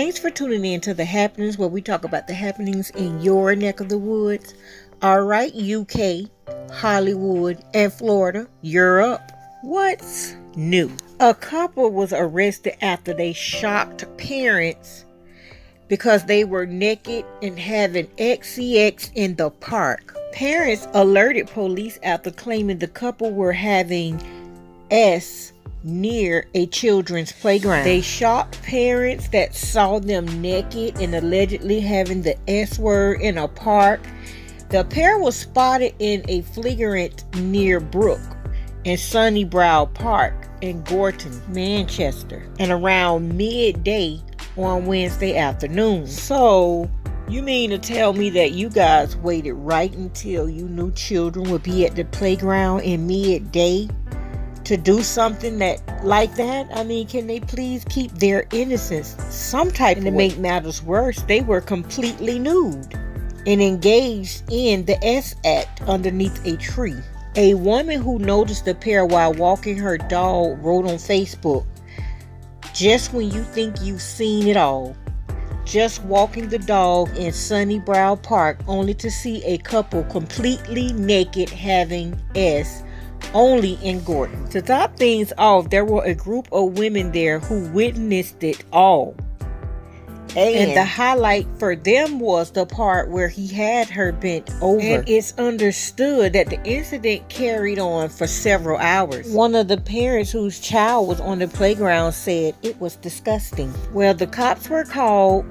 Thanks for tuning in to The Happenings, where we talk about the happenings in your neck of the woods. All right, UK, Hollywood, and Florida, Europe. What's new? A couple was arrested after they shocked parents because they were naked and having XCX in the park. Parents alerted police after claiming the couple were having S near a children's playground. They shocked parents that saw them naked and allegedly having the S word in a park. The pair was spotted in a flagrant near Brook and Sunnybrow Park in Gorton, Manchester, and around midday on Wednesday afternoon. So, you mean to tell me that you guys waited right until you knew children would be at the playground in midday to do something like that? I mean, can they please keep their innocence some type of way? And to make matters worse, they were completely nude and engaged in the S act underneath a tree. A woman who noticed the pair while walking her dog wrote on Facebook, "Just when you think you've seen it all, just walking the dog in Sunnybrow Park only to see a couple completely naked having S only in Gorton." To top things off, there were a group of women there who witnessed it all. And the highlight for them was the part where he had her bent over. And it's understood that the incident carried on for several hours. One of the parents whose child was on the playground said it was disgusting. Well, the cops were called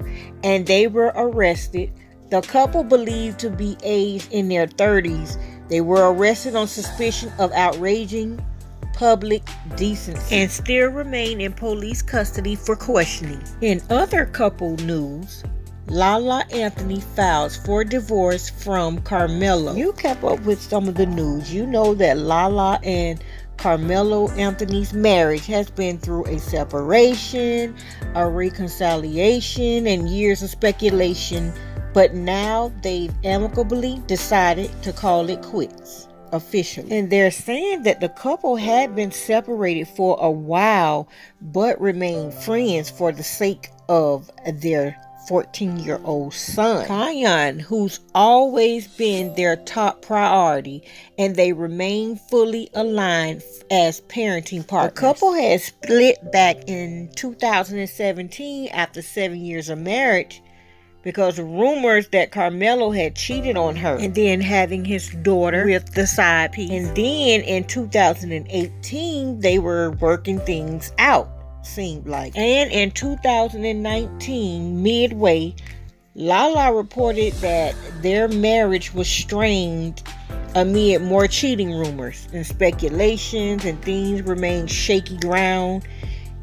and they were arrested. The couple, believed to be aged in their 30s, they were arrested on suspicion of outraging public decency and still remain in police custody for questioning. In other couple news, Lala Anthony files for divorce from Carmelo. You kept up with some of the news. You know that Lala and Carmelo Anthony's marriage has been through a separation, a reconciliation, and years of speculation, but now they've amicably decided to call it quits. Officially. And they're saying that the couple had been separated for a while but remained friends for the sake of their 14-year-old son, Kion, who's always been their top priority, and they remain fully aligned as parenting partners. The couple had split back in 2017 after 7 years of marriage, because rumors that Carmelo had cheated on her and then having his daughter with the side piece. And then in 2018, they were working things out, seemed like. And in 2019, midway, Lala reported that their marriage was strained amid more cheating rumors and speculations, and things remained shaky ground,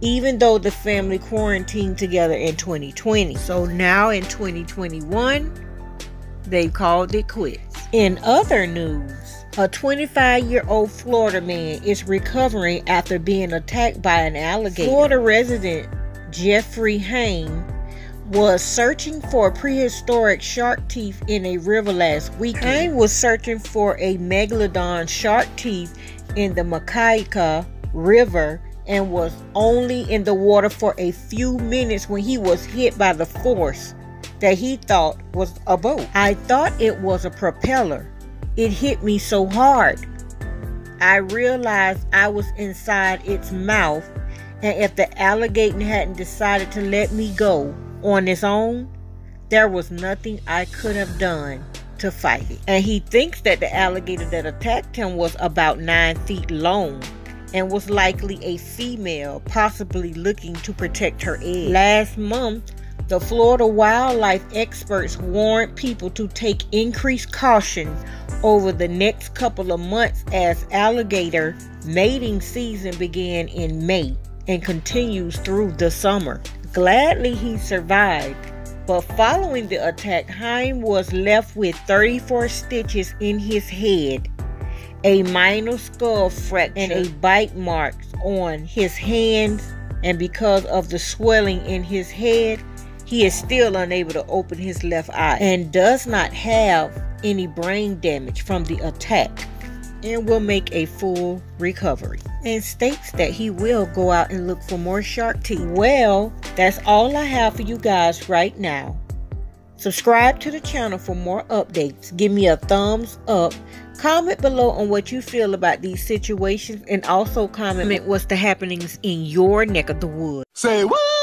even though the family quarantined together in 2020. So now in 2021, they've called it quits. In other news, a 25-year-old Florida man is recovering after being attacked by an alligator. Florida resident Jeffrey Hame was searching for prehistoric shark teeth in a river last weekend. Hame was searching for a megalodon shark teeth in the Macaica River and was only in the water for a few minutes when he was hit by the force that he thought was a boat. "I thought it was a propeller. It hit me so hard. I realized I was inside its mouth, and if the alligator hadn't decided to let me go on its own, there was nothing I could have done to fight it." And he thinks that the alligator that attacked him was about 9 feet long and was likely a female, possibly looking to protect her eggs. Last month, the Florida wildlife experts warned people to take increased caution over the next couple of months as alligator mating season began in May and continues through the summer. Gladly, he survived, but following the attack, Hime was left with 34 stitches in his head, a minor skull fracture, and a bite mark on his hands, and because of the swelling in his head, he is still unable to open his left eye and does not have any brain damage from the attack. and will make a full recovery, and states that he will go out and look for more shark teeth. Well, that's all I have for you guys right now. Subscribe to the channel for more updates. Give me a thumbs up. Comment below on what you feel about these situations, and also comment what's the happenings in your neck of the woods. Say what?